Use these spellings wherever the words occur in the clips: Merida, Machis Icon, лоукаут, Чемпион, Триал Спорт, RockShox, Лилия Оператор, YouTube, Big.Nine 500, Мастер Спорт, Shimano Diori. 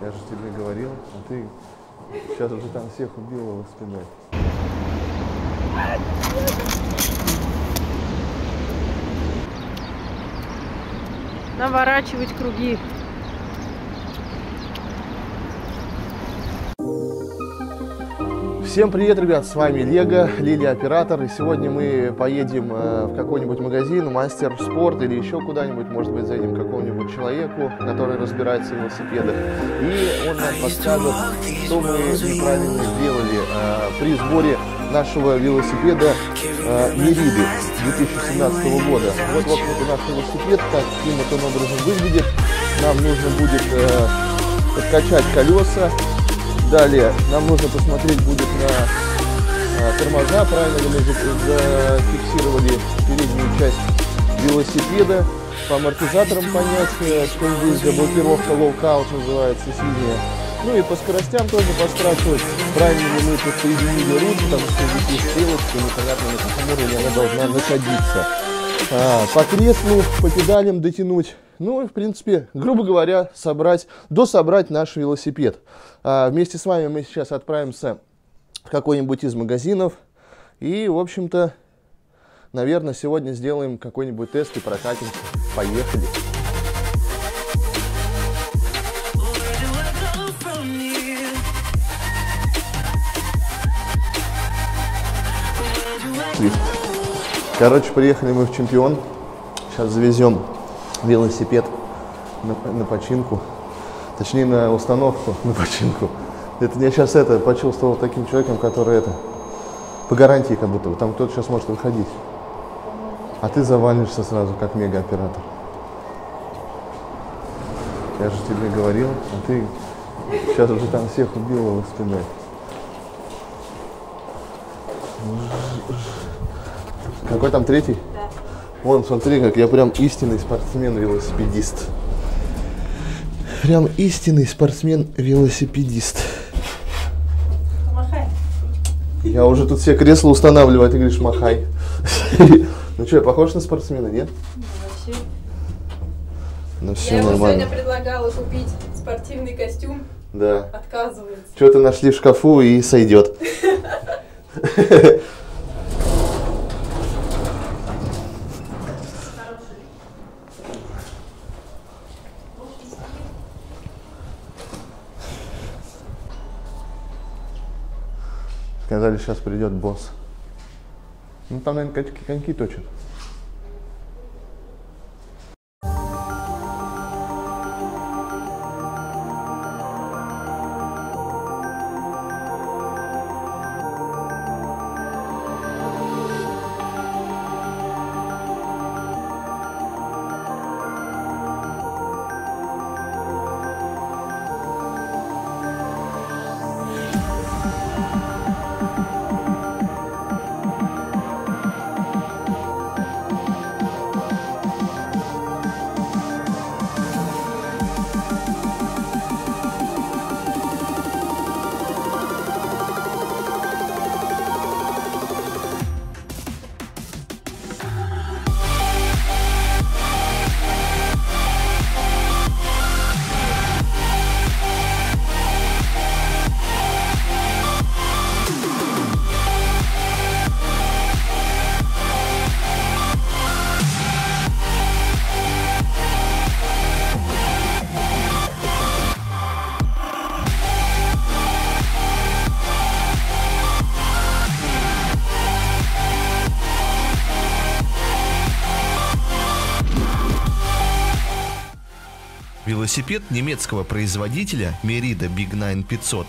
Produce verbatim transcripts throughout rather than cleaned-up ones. Я же тебе говорил, а ты сейчас уже там всех убила спиной. Наворачивать круги. Всем привет, ребят, с вами Лего, Лилия Оператор, и сегодня мы поедем в какой-нибудь магазин, Мастер Спорт или еще куда-нибудь, может быть, зайдем к какому-нибудь человеку, который разбирается в велосипедах, и он нам подскажет, что мы неправильно сделали при сборе нашего велосипеда Мериды две тысячи семнадцатого года. Вот, вот наш велосипед, каким он образом выглядит, нам нужно будет подкачать колеса. Далее нам нужно посмотреть будет на а, тормоза, правильно ли мы зафиксировали переднюю часть велосипеда, по амортизаторам понять, что здесь заблокировка лоукаут называется синяя. Ну и по скоростям тоже поспрашивать, правильно ли мы подсоединили руль, потому что здесь есть стрелочка, непонятно на каком уровне она должна находиться. А, по креслу, по педалям дотянуть. Ну и, в принципе, грубо говоря, собрать, дособрать наш велосипед. А, вместе с вами мы сейчас отправимся в какой-нибудь из магазинов. И, в общем-то, наверное, сегодня сделаем какой-нибудь тест и прокатимся. Поехали! Короче, приехали мы в Чемпион. Сейчас завезем велосипед на, на починку, точнее на установку, на починку. Это я сейчас это почувствовал таким человеком, который это по гарантии как будто, там кто-то сейчас может выходить, а ты завалишься сразу как мега-оператор. Я же тебе говорил, а ты сейчас уже там всех убила спиной. Какой там третий? Вон, смотри, как я прям истинный спортсмен-велосипедист. Прям истинный спортсмен-велосипедист. Махай. Я уже тут все кресла устанавливаю, а ты говоришь махай. Ну что, я похож на спортсмена, нет? Вообще. Ну все нормально. Я сегодня предлагала купить спортивный костюм. Да. Отказывается. Что-то нашли в шкафу и сойдет. Сказали, сейчас придет босс. Ну там, наверное, качки, коньки точат. Велосипед немецкого производителя Merida Big Nine пятьсот.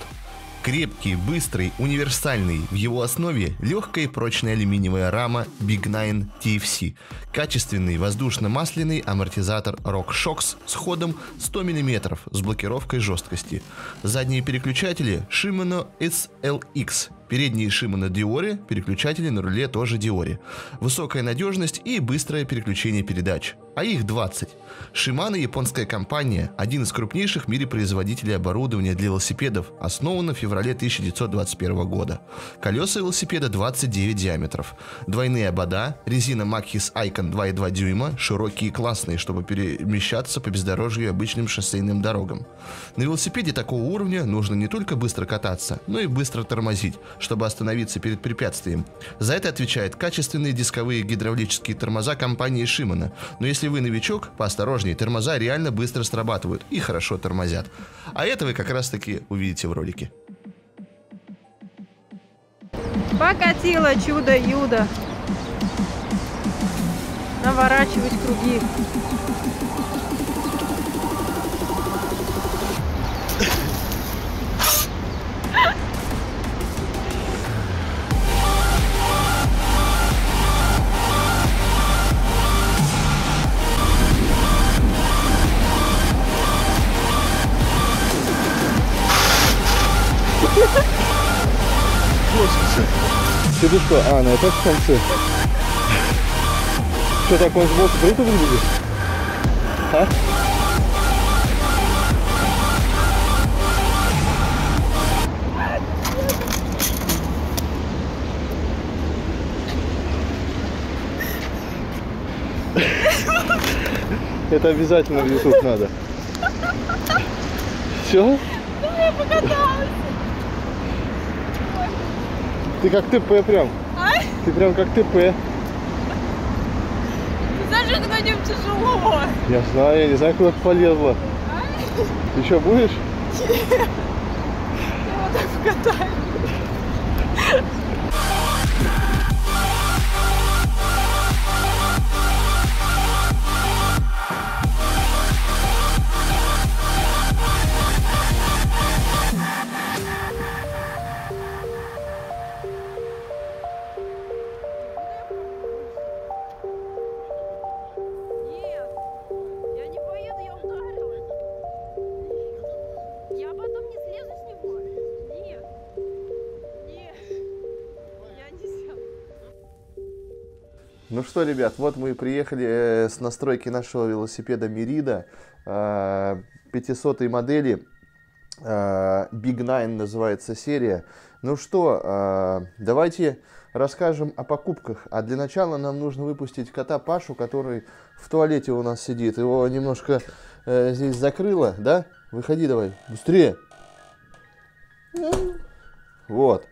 Крепкий, быстрый, универсальный. В его основе легкая и прочная алюминиевая рама Big Nine ти эф си. Качественный воздушно-масляный амортизатор RockShox с ходом сто миллиметров с блокировкой жесткости. Задние переключатели Shimano эс эл икс Передние Shimano Diori, переключатели на руле тоже Diori. Высокая надежность и быстрое переключение передач. А их двадцать. Shimano — японская компания, один из крупнейших в мире производителей оборудования для велосипедов, основана в феврале тысяча девятьсот двадцать первого года. Колеса велосипеда двадцать девять диаметров. Двойные обода, резина Machis Icon два и два дюйма, широкие и классные, чтобы перемещаться по бездорожью и обычным шоссейным дорогам. На велосипеде такого уровня нужно не только быстро кататься, но и быстро тормозить, чтобы остановиться перед препятствием. За это отвечают качественные дисковые гидравлические тормоза компании Shimano. Но если вы новичок, поосторожнее, тормоза реально быстро срабатывают и хорошо тормозят. А это вы как раз таки увидите в ролике. Покатило чудо-юдо. Наворачивать круги. Ты что? А, ну это в конце. Что, так он сбоку круто выглядит? А? Это обязательно в YouTube надо. Все? Я покаталась. Ты как ТП прям. А? Ты прям как ТП. Знаешь, что на нем тяжело. Я знаю, я не знаю, куда ты полезла. А? Ты что, будешь? Нет. Я вот так покатаю. Ну что, ребят, вот мы и приехали с настройки нашего велосипеда Merida, пятисотой модели, Big Nine называется серия. Ну что, давайте расскажем о покупках. А для начала нам нужно выпустить кота Пашу, который в туалете у нас сидит. Его немножко здесь закрыло, да? Выходи давай, быстрее! Вот.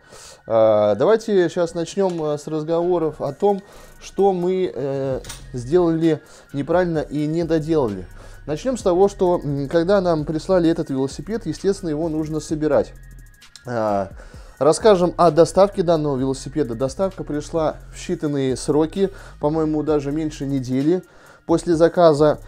Давайте сейчас начнем с разговоров о том, что мы сделали неправильно и не доделали. Начнем с того, что когда нам прислали этот велосипед, естественно, его нужно собирать. Расскажем о доставке данного велосипеда. Доставка пришла в считанные сроки, по-моему, даже меньше недели. После заказа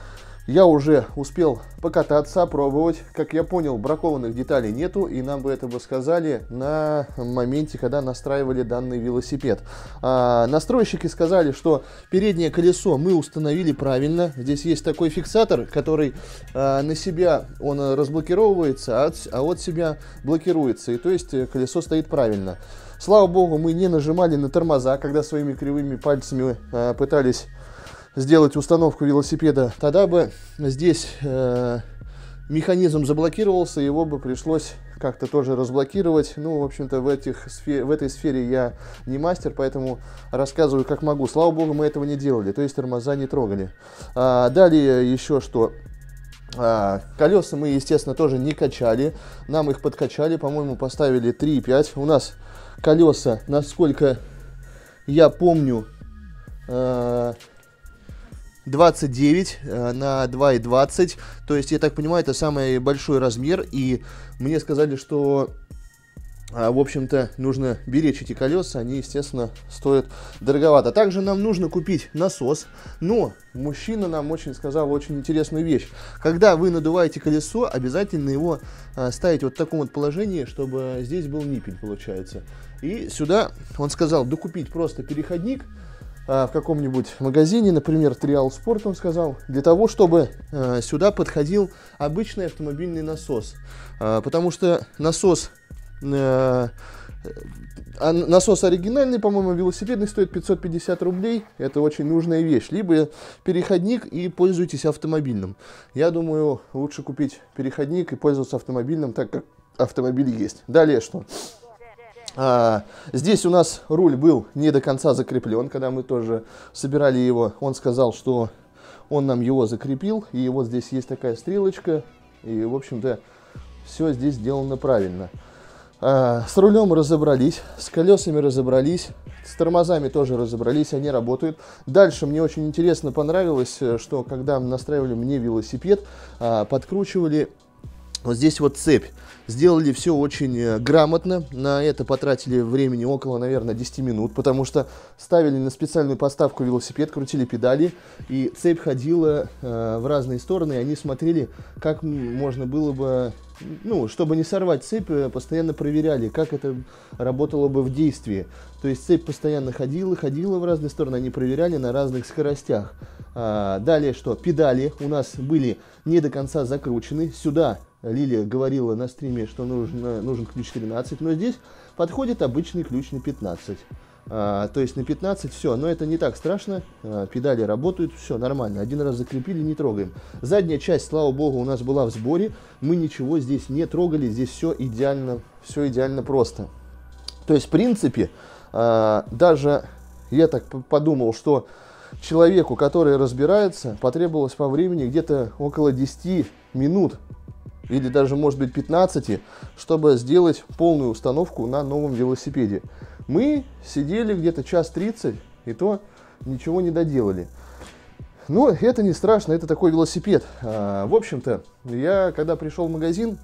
я уже успел покататься, опробовать. Как я понял, бракованных деталей нету, и нам бы это бы сказали на моменте, когда настраивали данный велосипед. А, настройщики сказали, что переднее колесо мы установили правильно. Здесь есть такой фиксатор, который а, на себя он разблокировывается, а от, а от себя блокируется. И то есть колесо стоит правильно. Слава богу, мы не нажимали на тормоза, когда своими кривыми пальцами а, пытались сделать установку велосипеда, тогда бы здесь э, механизм заблокировался, его бы пришлось как-то тоже разблокировать. Ну, в общем-то, в, в этой сфере я не мастер, поэтому рассказываю как могу. Слава богу, мы этого не делали, то есть тормоза не трогали. А, далее еще что... Колеса мы, естественно, тоже не качали. Нам их подкачали, по-моему, поставили три и пять. У нас колеса, насколько я помню... Э, двадцать девять на два и двадцать, то есть, я так понимаю, это самый большой размер, и мне сказали, что, в общем-то, нужно беречь эти колеса, они, естественно, стоят дороговато. Также нам нужно купить насос, но мужчина нам очень сказал очень интересную вещь. Когда вы надуваете колесо, обязательно его ставить вот в таком вот положении, чтобы здесь был ниппель, получается. И сюда он сказал докупить просто переходник, в каком-нибудь магазине, например, Триал Спорт, он сказал, для того, чтобы э, сюда подходил обычный автомобильный насос. Э, потому что насос Э, насос оригинальный, по-моему, велосипедный, стоит пятьсот пятьдесят рублей. Это очень нужная вещь. Либо переходник и пользуйтесь автомобильным. Я думаю, лучше купить переходник и пользоваться автомобильным, так как автомобиль есть. Далее что? А, здесь у нас руль был не до конца закреплен, когда мы тоже собирали его. Он сказал, что он нам его закрепил. И вот здесь есть такая стрелочка. И, в общем-то, все здесь сделано правильно. А, с рулем разобрались, с колесами разобрались, с тормозами тоже разобрались, они работают. Дальше мне очень интересно понравилось, что когда настраивали мне велосипед, а, подкручивали... Вот здесь вот цепь. Сделали все очень грамотно. На это потратили времени около, наверное, десяти минут, потому что ставили на специальную подставку велосипед, крутили педали, и цепь ходила э, в разные стороны, и они смотрели, как можно было бы... Ну, чтобы не сорвать цепь, постоянно проверяли, как это работало бы в действии. То есть цепь постоянно ходила, ходила в разные стороны, они проверяли на разных скоростях. А, далее что? Педали у нас были не до конца закручены. Сюда... Лилия говорила на стриме, что нужно, нужен ключ тринадцать, но здесь подходит обычный ключ на пятнадцать. А, то есть на пятнадцать все, но это не так страшно, а, педали работают, все нормально. Один раз закрепили, не трогаем. Задняя часть, слава богу, у нас была в сборе, мы ничего здесь не трогали, здесь все идеально, все идеально просто. То есть, в принципе, а, даже я так подумал, что человеку, который разбирается, потребовалось по времени где-то около десяти минут. Или даже, может быть, пятнадцати, чтобы сделать полную установку на новом велосипеде. Мы сидели где-то час тридцать, и то ничего не доделали. Но это не страшно, это такой велосипед. А, в общем-то, я, когда пришел в магазин,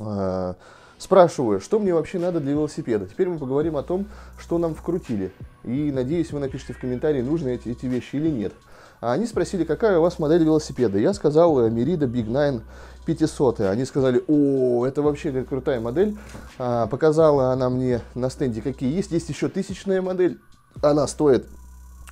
а, спрашиваю, что мне вообще надо для велосипеда. Теперь мы поговорим о том, что нам вкрутили. И, надеюсь, вы напишите в комментарии, нужны эти, эти вещи или нет. А они спросили, какая у вас модель велосипеда. Я сказал, Merida Биг Найн пятьсот. Они сказали, о, это вообще говорит, крутая модель. А, показала она мне на стенде, какие есть. Есть еще тысячная модель. Она стоит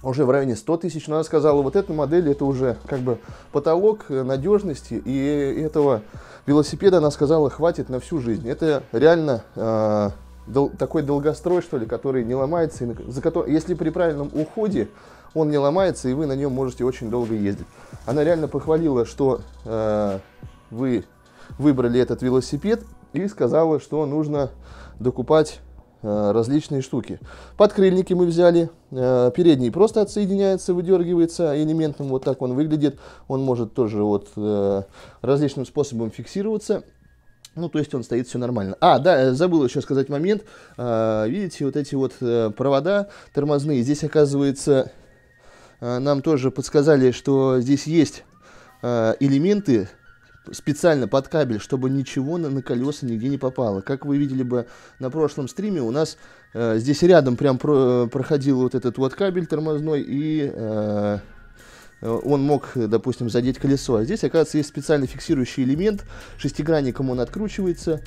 уже в районе ста тысяч. Но она сказала, вот эта модель, это уже как бы потолок надежности. И этого велосипеда, она сказала, хватит на всю жизнь. Это реально... А, Дол, такой долгострой, что ли, который не ломается, и, за который, если при правильном уходе он не ломается, и вы на нем можете очень долго ездить. Она реально похвалила, что э, вы выбрали этот велосипед, и сказала, что нужно докупать э, различные штуки. Подкрыльники мы взяли, э, передний просто отсоединяется, выдергивается элементом, вот так он выглядит. Он может тоже вот, э, различным способом фиксироваться. Ну, то есть он стоит, все нормально. А, да, забыл еще сказать момент. А, видите, вот эти вот провода тормозные. Здесь, оказывается, нам тоже подсказали, что здесь есть элементы специально под кабель, чтобы ничего на, на колеса нигде не попало. Как вы видели бы на прошлом стриме, у нас э, здесь рядом прям про, проходил вот этот вот кабель тормозной и... Э, он мог, допустим, задеть колесо. А здесь, оказывается, есть специально фиксирующий элемент. Шестигранником он откручивается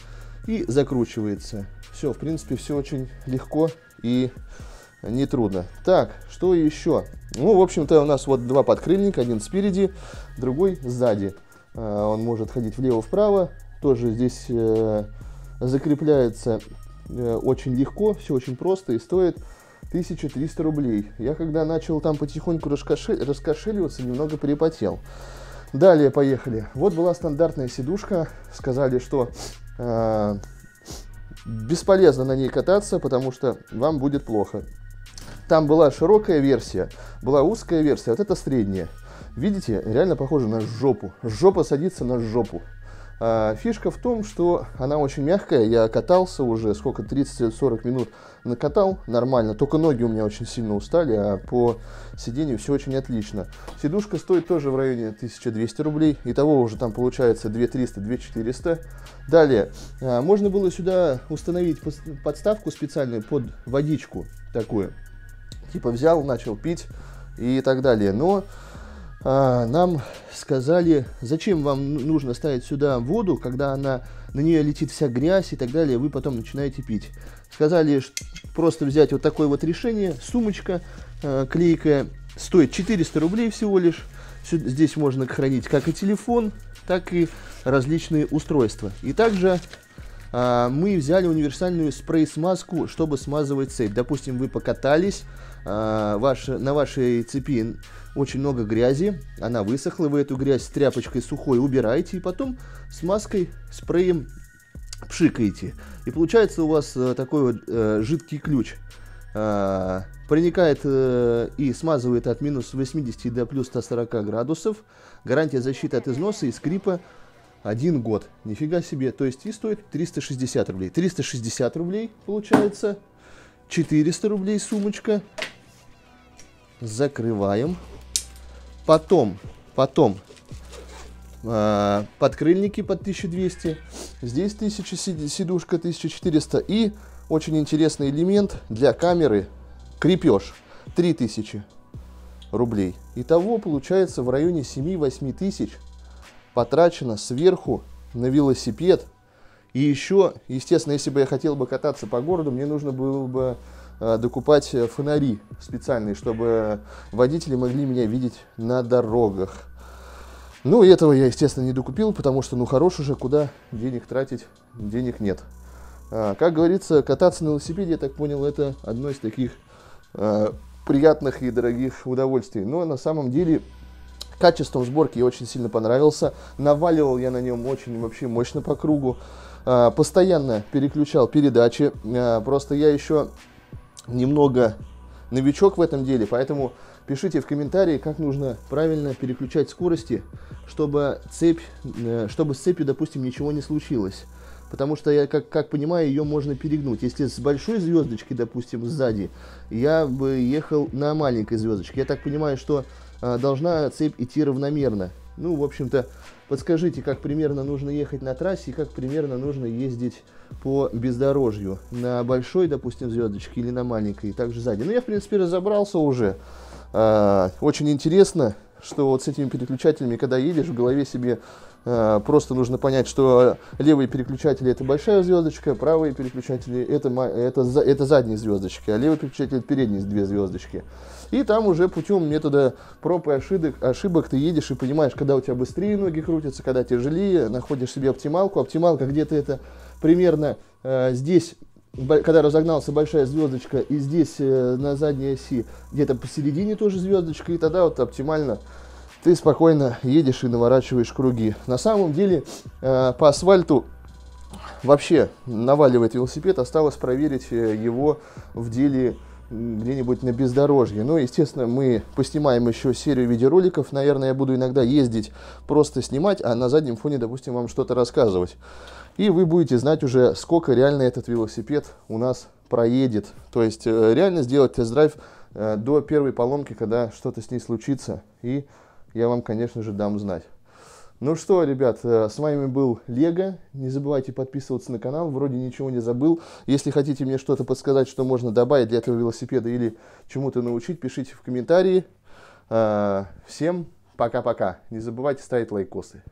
и закручивается. Все, в принципе, все очень легко и нетрудно. Так, что еще? Ну, в общем-то, у нас вот два подкрыльника. Один спереди, другой сзади. Он может ходить влево-вправо. Тоже здесь закрепляется очень легко. Все очень просто и стоит... тысяча триста рублей. Я когда начал там потихоньку раскошель... раскошеливаться, немного перепотел. Далее поехали. Вот была стандартная сидушка. Сказали, что э, бесполезно на ней кататься, потому что вам будет плохо. Там была широкая версия, была узкая версия, вот это средняя. Видите, реально похоже на жопу. Жопа садится на жопу. Фишка в том, что она очень мягкая, я катался уже сколько, тридцать-сорок минут накатал, нормально, только ноги у меня очень сильно устали, а по сидению все очень отлично. Сидушка стоит тоже в районе тысячи двухсот рублей, итого уже там получается две тысячи триста — две тысячи четыреста. Далее, можно было сюда установить подставку специальную под водичку такую, типа взял, начал пить и так далее, но... Нам сказали, зачем вам нужно ставить сюда воду, когда она, на нее летит вся грязь и так далее, вы потом начинаете пить. Сказали просто взять вот такое вот решение, сумочка э, клейкая, стоит четыреста рублей всего лишь. Здесь можно хранить как и телефон, так и различные устройства. И также а, мы взяли универсальную спрей-смазку, чтобы смазывать цепь. Допустим, вы покатались, а, ваш, на вашей цепи очень много грязи, она высохла, вы эту грязь тряпочкой сухой убираете и потом смазкой, спреем пшикаете. И получается у вас а, такой вот а, жидкий ключ. А, проникает э, и смазывает от минус восьмидесяти до плюс ста сорока градусов. Гарантия защиты от износа и скрипа один год. Нифига себе. То есть и стоит триста шестьдесят рублей. триста шестьдесят рублей получается. четыреста рублей сумочка. Закрываем. Потом, потом э, подкрыльники под тысячу двести. Здесь тысяча, сидушка тысяча четыреста. И очень интересный элемент для камеры. Крепеж три тысячи рублей. Итого получается в районе семи-восьми тысяч потрачено сверху на велосипед. И еще, естественно, если бы я хотел бы кататься по городу, мне нужно было бы э, докупать фонари специальные, чтобы водители могли меня видеть на дорогах. Ну, этого я, естественно, не докупил, потому что, ну, хорош уже, куда денег тратить, денег нет. А, как говорится, кататься на велосипеде, я так понял, это одно из таких приятных и дорогих удовольствий. Но на самом деле качеством сборки я очень сильно понравился. Наваливал я на нем очень вообще мощно по кругу. Постоянно переключал передачи. Просто я еще немного новичок в этом деле, поэтому пишите в комментарии, как нужно правильно переключать скорости, чтобы цепь, чтобы с цепью, допустим, ничего не случилось. Потому что, я, как, как понимаю, ее можно перегнуть. Если с большой звездочки, допустим, сзади, я бы ехал на маленькой звездочке. Я так понимаю, что э, должна цепь идти равномерно. Ну, в общем-то, подскажите, как примерно нужно ехать на трассе и как примерно нужно ездить по бездорожью. На большой, допустим, звездочке или на маленькой, и также сзади. Ну, я, в принципе, разобрался уже. Э, очень интересно, что вот с этими переключателями, когда едешь, в голове себе... Просто нужно понять, что левые переключатели — это большая звездочка, правые переключатели — это, это, это задние звездочки, а левый переключатель — это передние две звездочки. И там уже путем метода проб и ошибок, ошибок ты едешь и понимаешь, когда у тебя быстрее ноги крутятся, когда тяжелее, находишь себе оптималку. Оптималка где-то это примерно э, здесь, когда разогнался, большая звездочка, и здесь э, на задней оси где-то посередине тоже звездочка, и тогда вот оптимально ты спокойно едешь и наворачиваешь круги. На самом деле э, по асфальту вообще наваливает велосипед. Осталось проверить его в деле где-нибудь на бездорожье. Но, естественно, мы поснимаем еще серию видеороликов. Наверное, я буду иногда ездить, просто снимать, а на заднем фоне, допустим, вам что-то рассказывать. И вы будете знать уже, сколько реально этот велосипед у нас проедет. То есть э, реально сделать тест-драйв э, до первой поломки, когда что-то с ней случится. И я вам, конечно же, дам знать. Ну что, ребят, с вами был Лего. Не забывайте подписываться на канал. Вроде ничего не забыл. Если хотите мне что-то подсказать, что можно добавить для этого велосипеда или чему-то научить, пишите в комментарии. Всем пока-пока. Не забывайте ставить лайкосы.